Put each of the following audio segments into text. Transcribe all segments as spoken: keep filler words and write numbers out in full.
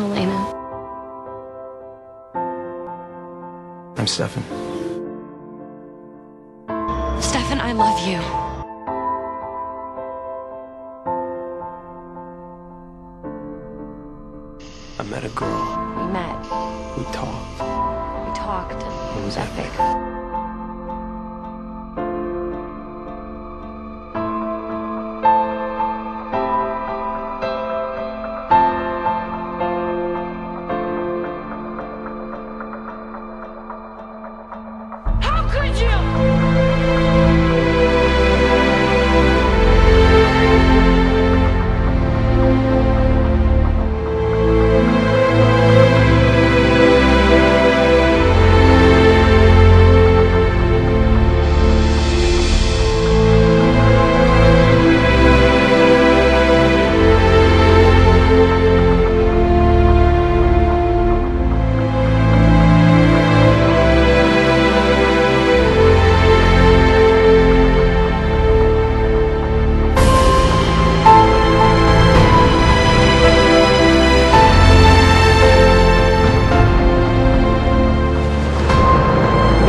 I'm Elena. I'm Stefan. Stefan, I love you. I met a girl. We met. We talked. We talked. It was epic. epic.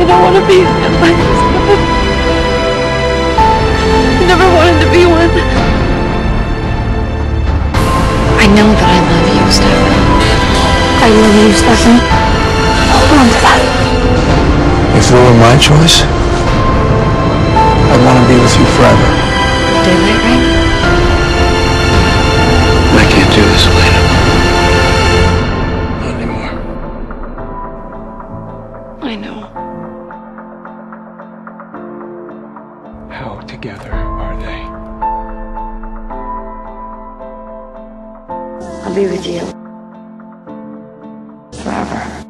I don't want to be a man like this. I never wanted to be one. I know that I love you, Stefan. I love you, Stefan. Hold on to that. If it were my choice, I'd want to be with you forever. Daylight rain? I can't do this, Elena. Not anymore. I know. How together are they? I'll be with you forever.